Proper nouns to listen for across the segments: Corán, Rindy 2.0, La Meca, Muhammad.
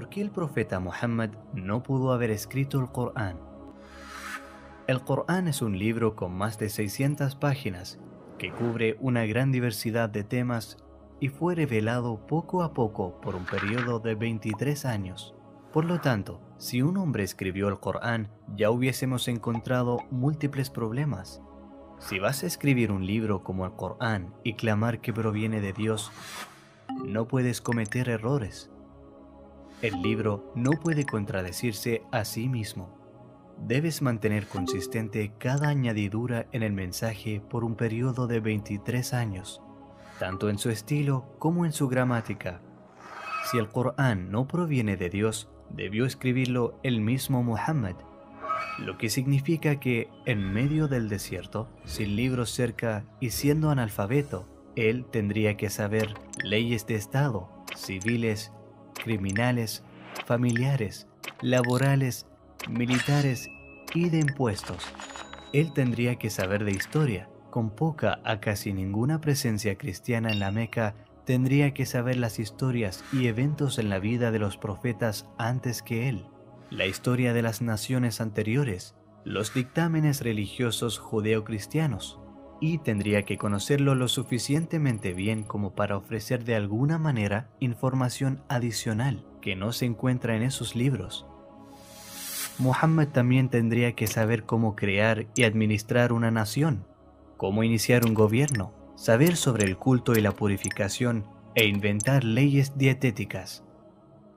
¿Por qué el profeta Muhammad no pudo haber escrito el Corán? El Corán es un libro con más de 600 páginas que cubre una gran diversidad de temas y fue revelado poco a poco por un periodo de 23 años. Por lo tanto, si un hombre escribió el Corán, ya hubiésemos encontrado múltiples problemas. Si vas a escribir un libro como el Corán y clamar que proviene de Dios, no puedes cometer errores. El libro no puede contradecirse a sí mismo. Debes mantener consistente cada añadidura en el mensaje por un periodo de 23 años, tanto en su estilo como en su gramática. Si el Corán no proviene de Dios, debió escribirlo el mismo Muhammad, lo que significa que, en medio del desierto, sin libros cerca y siendo analfabeto, él tendría que saber leyes de Estado, civiles, criminales, familiares, laborales, militares y de impuestos. Él tendría que saber de historia. Con poca a casi ninguna presencia cristiana en la Meca, tendría que saber las historias y eventos en la vida de los profetas antes que él, la historia de las naciones anteriores, los dictámenes religiosos judeocristianos, y tendría que conocerlo lo suficientemente bien como para ofrecer de alguna manera información adicional que no se encuentra en esos libros. Muhammad también tendría que saber cómo crear y administrar una nación, cómo iniciar un gobierno, saber sobre el culto y la purificación e inventar leyes dietéticas.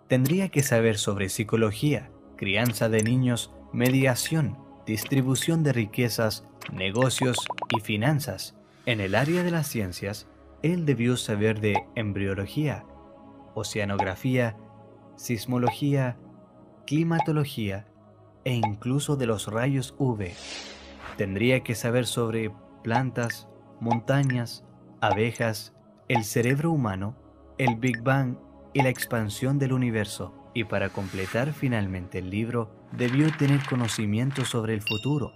Tendría que saber sobre psicología, crianza de niños, mediación, distribución de riquezas, negocios y finanzas. En el área de las ciencias, él debió saber de embriología, oceanografía, sismología, climatología e incluso de los rayos UV. Tendría que saber sobre plantas, montañas, abejas, el cerebro humano, el Big Bang y la expansión del universo. Y para completar finalmente el libro, debió tener conocimiento sobre el futuro,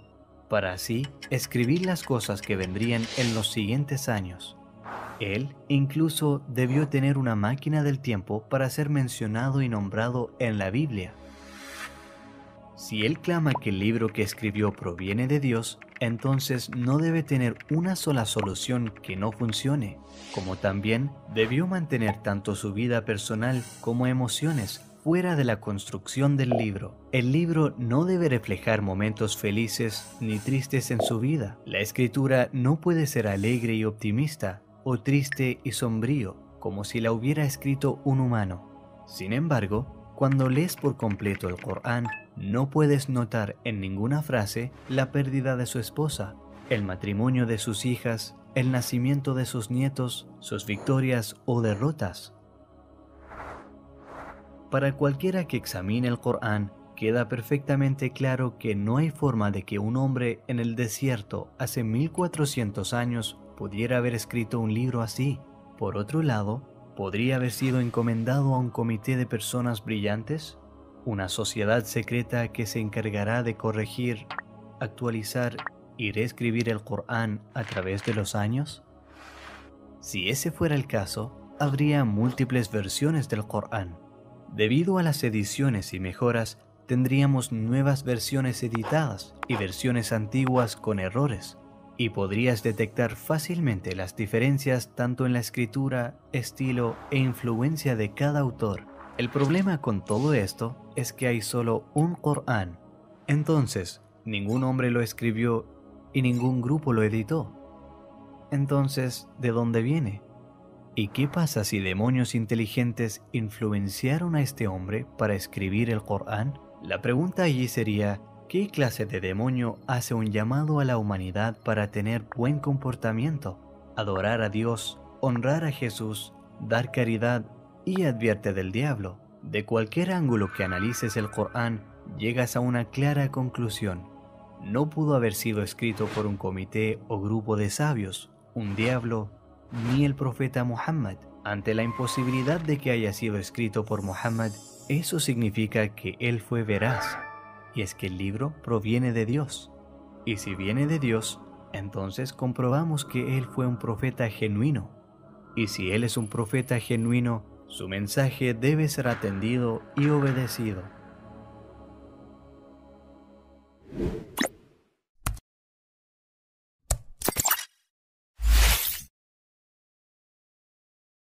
para así escribir las cosas que vendrían en los siguientes años. Él incluso debió tener una máquina del tiempo para ser mencionado y nombrado en la Biblia. Si él clama que el libro que escribió proviene de Dios, entonces no debe tener una sola solución que no funcione, como también debió mantener tanto su vida personal como emociones fuera de la construcción del libro. El libro no debe reflejar momentos felices ni tristes en su vida. La escritura no puede ser alegre y optimista o triste y sombrío, como si la hubiera escrito un humano. Sin embargo, cuando lees por completo el Corán, no puedes notar en ninguna frase la pérdida de su esposa, el matrimonio de sus hijas, el nacimiento de sus nietos, sus victorias o derrotas. Para cualquiera que examine el Corán, queda perfectamente claro que no hay forma de que un hombre en el desierto hace 1400 años pudiera haber escrito un libro así. Por otro lado, ¿podría haber sido encomendado a un comité de personas brillantes? Una sociedad secreta que se encargará de corregir, actualizar y reescribir el Corán a través de los años. Si ese fuera el caso, habría múltiples versiones del Corán. Debido a las ediciones y mejoras, tendríamos nuevas versiones editadas y versiones antiguas con errores, y podrías detectar fácilmente las diferencias tanto en la escritura, estilo e influencia de cada autor. El problema con todo esto es que hay solo un Corán. Entonces, ningún hombre lo escribió y ningún grupo lo editó. Entonces, ¿de dónde viene? ¿Y qué pasa si demonios inteligentes influenciaron a este hombre para escribir el Corán? La pregunta allí sería, ¿qué clase de demonio hace un llamado a la humanidad para tener buen comportamiento, adorar a Dios, honrar a Jesús, dar caridad y advierte del diablo? De cualquier ángulo que analices el Corán, llegas a una clara conclusión. No pudo haber sido escrito por un comité o grupo de sabios, un diablo, ni el profeta Muhammad. Ante la imposibilidad de que haya sido escrito por Muhammad, eso significa que él fue veraz, y es que el libro proviene de Dios. Y si viene de Dios, entonces comprobamos que él fue un profeta genuino. Y si él es un profeta genuino, Su mensaje debe ser atendido y obedecido.